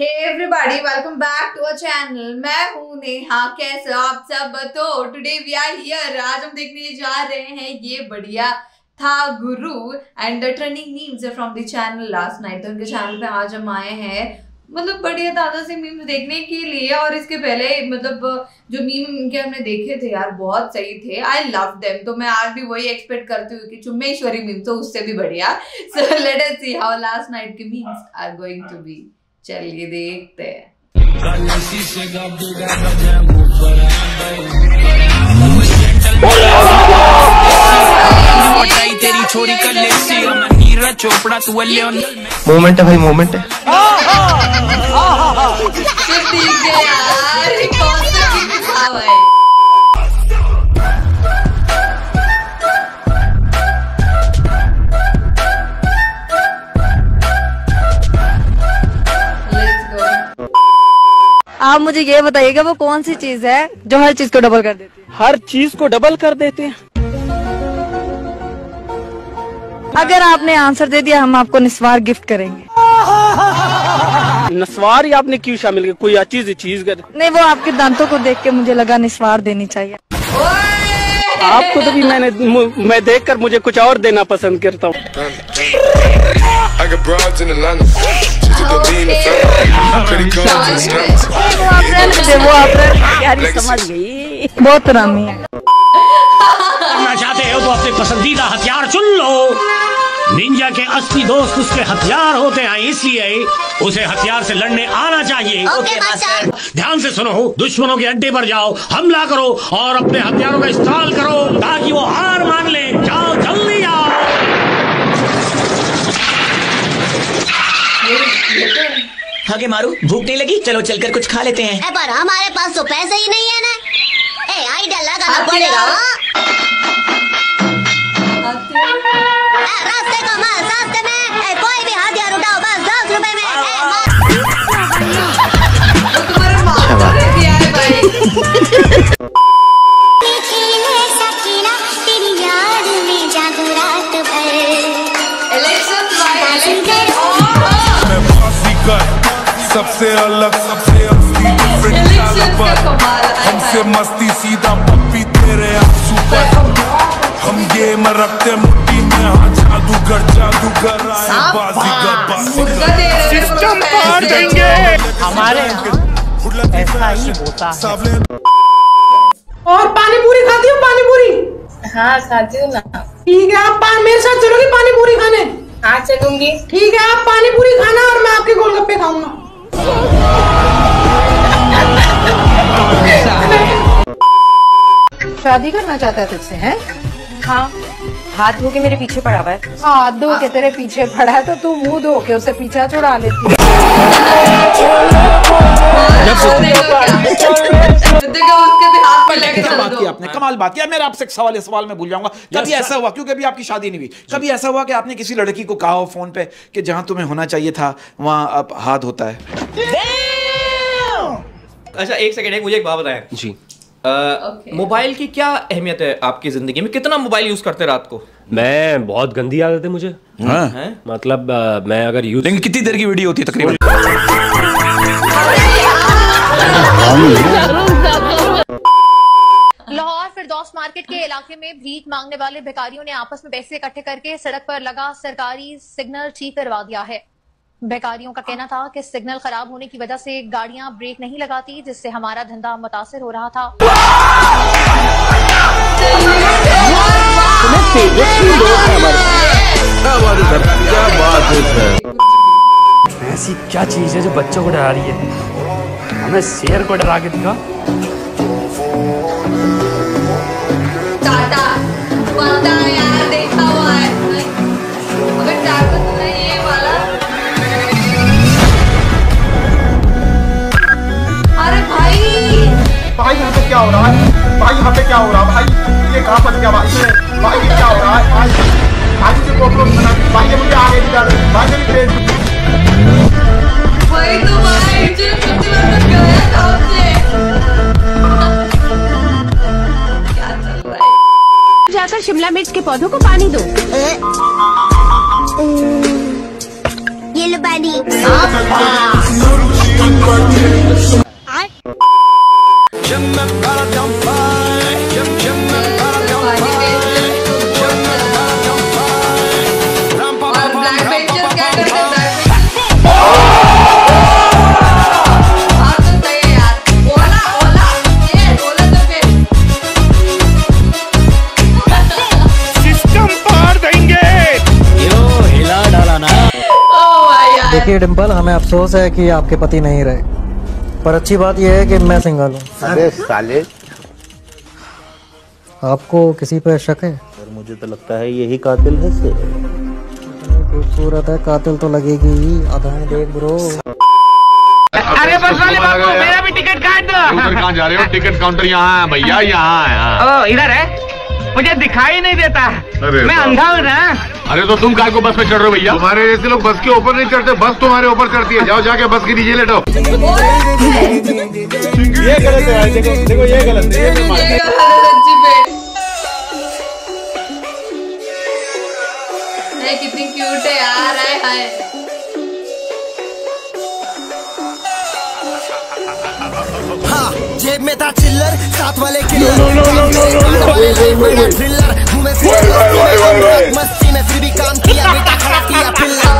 Hey everybody, welcome back to our channel. मैं हूं नेहा। कैसे आप सब? तो टुडे वी आर हियर, आज हम देखने जा रहे हैं ये बढ़िया था गुरु and the trending memes from the channel last night. तो उनके चैनल पे आज हम आए हैं मतलब बढ़िया ताज़ा से मीम्स देखने के लिए। और इसके पहले मतलब जो मीम इनके हमने देखे थे यार बहुत सही थे, आई लव देम। तो मैं आज भी वही एक्सपेक्ट करती हूँ कि चुम्बेश्वरी मीम तो उससे भी बढ़िया। So let us see how last night के memes are going to be. चलिए देखते हैं। मोमेंट है भाई, मोमेंट है। आप मुझे ये बताइएगा वो कौन सी चीज है जो हर चीज को डबल कर देती है? हर चीज को डबल कर देते हैं। अगर आपने आंसर दे दिया हम आपको निस्वार गिफ्ट करेंगे। निस्वार ही आपने क्यों शामिल किया? कोई चीज ही चीज कर नहीं, वो आपके दांतों को देख के मुझे लगा निस्वार देनी चाहिए आपको। तो भी मैं देख कर मुझे कुछ और देना पसंद करता हूँ। बहुत रामी है। करना चाहते हो तो अपने पसंदीदा हथियार चुन लो। निंजा के असली दोस्त उसके हथियार होते हैं, इसलिए उसे हथियार से लड़ने आना चाहिए। ध्यान से सुनो, दुश्मनों के अड्डे पर जाओ, हमला करो और अपने हथियारों का इस्तेमाल करो ताकि वो हार मान ले। जाओ जल्दी आओ। आगे मारू, भूख नहीं लगी? चलो चलकर कुछ खा लेते हैं। पर हमारे पास तो पैसे ही नहीं है ना। ए आइडिया लगाना पड़ेगा। रास्ते को मार, रास्ते में कोई भी हथियार उठाओ, बस 10 रुपए में। सबसे असली डिफरेंट पर हमसे मस्ती सीधा पप्पी तेरे आंसू पर। हम ये में रखते मुट्ठी में, हाँ जादूगर जादूगर आए बाजीगर बाजीगर सिस्टम पार देंगे हमारे यहाँ ऐसा ही होता है। और पानीपुरी खाती हो? पानीपुरी हाँ खाती हूँ ना। ठीक है, आप मेरे साथ चलोगे पानीपुरी खाने? हाँ चलूंगी। ठीक है, आप पानीपुरी खाना और मैं आपके गोलगप्पे खाऊंगा। शादी करना चाहता है तुझसे है? हाँ। हाथ धो के मेरे पीछे पड़ा हुआ है। हाथ धो के तेरे पीछे पड़ा है तो तू मुंह धो के उसे पीछा छुड़ा लेती है। कमाल बात किया। मेरा आपसे एक सवाल, इस सवाल में भूल जाऊंगा। कभी ऐसा हुआ, क्योंकि अभी आपकी शादी नहीं हुई, कभी ऐसा हुआ कि आपने किसी लड़की को कहा हो फोन पे कि जहाँ तुम्हें होना चाहिए था वहाँ अब हाथ होता है? अच्छा एक सेकंड, एक मुझे एक बात बताएं जी। मोबाइल की क्या अहमियत है आपकी जिंदगी में? कितना मोबाइल यूज करते रात को? मैं बहुत गंदी आदत है मुझे। हाँ? है? मतलब मैं अगर यूज कितनी देर की वीडियो होती है तकरीबन? लाहौर फिरदौस मार्केट के इलाके में भीख मांगने वाले भिखारियों ने आपस में पैसे इकट्ठे करके सड़क पर लगा सरकारी सिग्नल ठीक करवा दिया है। भिखारियों का कहना था कि सिग्नल खराब होने की वजह से गाड़ियां ब्रेक नहीं लगाती, जिससे हमारा धंधा मुतासिर हो रहा था। ऐसी क्या चीज है जो बच्चों को डरा रही है? हमें शेर को डरा के दिखा। भाई यहाँ पे क्या हो रहा है? भाई यहाँ पे क्या हो रहा है? भाई ये कहाँ पर क्या? भाई ये क्या हो रहा है? भाई भाई मुझे प्रॉब्लम बना। भाई ये मुझे आगे निकाल। भाई ये ट्रेन भाई तो भाई मुझे छुट्टी बंद कराया था उसने। क्या चल रहा है? जाकर शिमला मिर्च के पौधों को पानी दो। ये लो पानी। हमें अफसोस है कि आपके पति नहीं रहे, पर अच्छी बात यह है कि मैं सिंगल हूँ। अरे साले, आपको किसी पे शक है? पर मुझे तो लगता है यही कातिल है। खूबसूरत है, कातिल तो लगेगी ही। आधाएं देख ब्रो। अरे बस वाले बाबू, मेरा भी टिकट काट दो। उधर कहाँ जा रहे हो? टिकट काउंटर यहाँ है भैया, यहाँ है। ओ इधर है, मुझे दिखाई नहीं देता, मैं अंधा हूँ ना। अरे तो तुम काहे को बस में चढ़ रहे हो भैया? तुम्हारे जैसे लोग बस के ऊपर नहीं चढ़ते, बस तुम्हारे ऊपर चढ़ती है। जाओ जाके बस के नीचे लेटो। ये गलत है, देखो देखो ये गलत है। कितनी क्यूट है यार, हाय। जेब में था चिल्लर, साथ वाले किलर। मस्ती में फिर भी काम किया, बेटा खड़ा किया पिल्लर।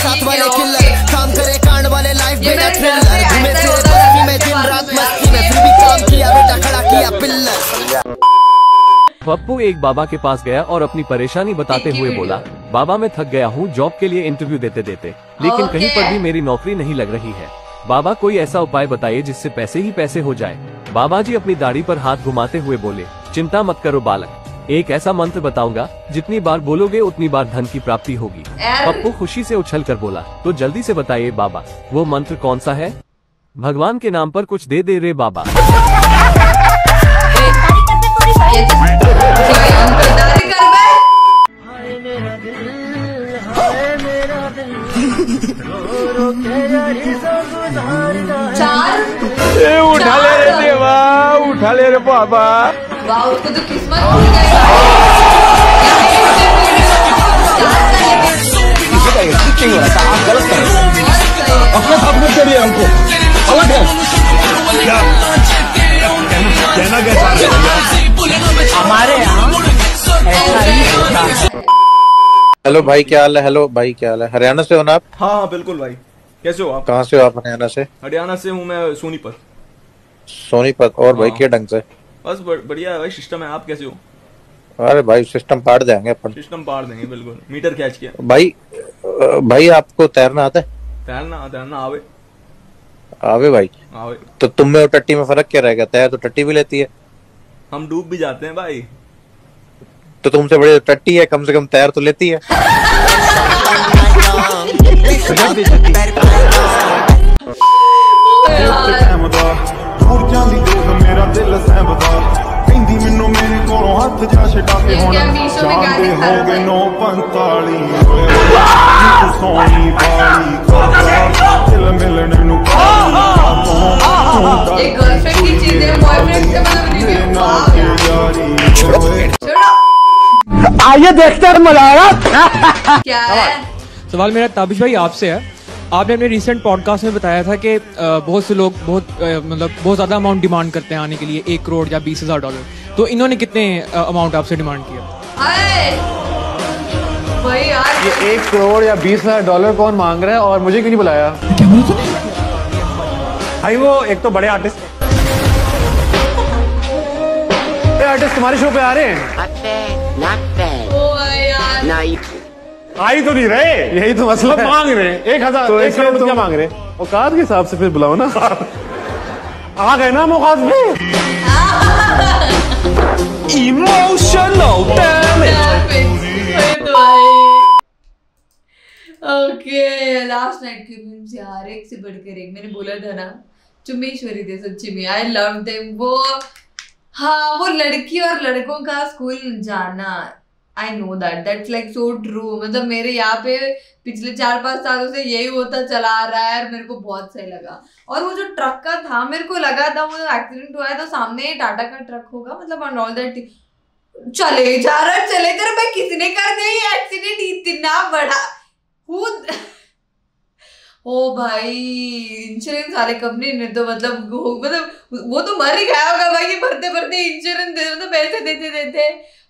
साथ वाले किलर, काम करे कांड वाले लाइफ बेटा थ्रिलर। में दिन रात मस्ती में फिर भी काम किया, बेटा खड़ा किया पिल्लर। पप्पू एक बाबा के पास गया और अपनी परेशानी बताते हुए बोला, बाबा मैं थक गया हूँ जॉब के लिए इंटरव्यू देते देते, लेकिन कहीं पर भी मेरी नौकरी नहीं लग रही है। बाबा कोई ऐसा उपाय बताइए जिससे पैसे ही पैसे हो जाए। बाबा जी अपनी दाढ़ी पर हाथ घुमाते हुए बोले, चिंता मत करो बालक, एक ऐसा मंत्र बताऊंगा जितनी बार बोलोगे उतनी बार धन की प्राप्ति होगी। पप्पू खुशी से उछलकर बोला, तो जल्दी से बताइए बाबा, वो मंत्र कौन सा है? भगवान के नाम पर कुछ दे दे रे बाबा। उठा ले रे देवा, उठा ले रे बाबा। वाह, उसको तो किस्मत खुल गई। आप गलत कर रहे हो, अपने साथ मत करिए, हमको अलग है। कहना क्या चाह रहे हो? हमारे यहाँ ऐसा ही होता। हेलो भाई क्या हाल है? हेलो भाई क्या हाल है? हरियाणा से हो ना आप? हाँ बिल्कुल भाई, कैसे हो आप? कहाँ से हो आप? हरियाणा से। हरियाणा से हूँ मैं, सोनीपत। सोनीपत? और भाई क्या ढंग से? बस बढ़िया है भाई, सिस्टम है। आप कैसे हो? अरे भाई सिस्टम पाड़ देंगे अपन, सिस्टम पाड़ देंगे बिल्कुल। मीटर कैच किया भाई। भाई आपको तैरना आता है? तैरना आवे। आवे भाई आवे। तो तुम में और टट्टी में फर्क क्या रहेगा? तैर तो टट्टी भी लेती है। हम डूब भी जाते हैं भाई। तो तुमसे बड़ी टट्टी है, कम से कम तैर तो लेती है। आइए देखते हैं मजा। क्या सवाल मेरा ताबिश भाई आपसे है। आपने अपने रिसेंट पॉडकास्ट में बताया था कि बहुत से लोग बहुत ज्यादा अमाउंट डिमांड करते हैं आने के लिए, 1 करोड़ या 20,000 डॉलर। तो इन्होंने कितने अमाउंट आपसे डिमांड किया? भाई यार, ये 1 करोड़ या 20,000 डॉलर कौन मांग रहा है और मुझे क्यों नहीं बुलाया? भाई वो एक तो बड़े आर्टिस्ट तुम्हारे शो पे आ रहे हैं, आई तो नहीं रहे, यही तो मसला। मांग रहे हैं 1 करोड़ रुपया मांग रहे हैं। औकात के हिसाब से फिर बुलाओ ना। आ गए ना हम औकात में। Emotional damage. Okay, last night की फिल्म्स यार एक से बढ़कर एक। मैंने बोला था ना, चुम्मेश्वरी थे सच्ची में। I love them. वो हाँ, वो लड़की और लड़कों का स्कूल जाना, I know that, that's like so true. मतलब मेरे यहाँ पे पिछले 4-5 सालों से यही होता चला आ रहा है और मेरे को बहुत सही लगा। और वो जो ट्रक का था, मेरे को लगा था वो एक्सीडेंट हुआ है तो सामने टाटा का ट्रक होगा, मतलब एंड ऑल दैट। चले जा रहा भाई, किसने कर दिया एक्सीडेंट इतना बड़ा? ओ भाई, इंश्योरेंस वाले कंपनी ने तो मतलब वो तो मर ही गया होगा भाई, भरते भरते इंश्योरेंस दे, मतलब पैसे देते देते।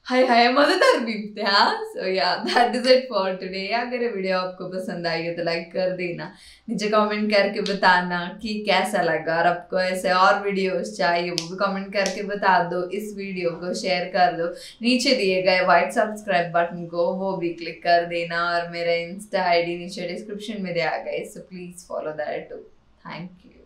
हाय हाय मज़ेदार बीतते हैं। So yeah that is it for today. अगर ये वीडियो आपको पसंद आई है तो लाइक कर देना, नीचे कमेंट करके बताना कि कैसा लगा, और आपको ऐसे और वीडियोस चाहिए वो भी कमेंट करके बता दो। इस वीडियो को शेयर कर दो, नीचे दिए गए वाइट सब्सक्राइब बटन को वो भी क्लिक कर देना, और मेरा इंस्टा ID नीचे डिस्क्रिप्शन में दिया गया है, so please follow that too. Thank you.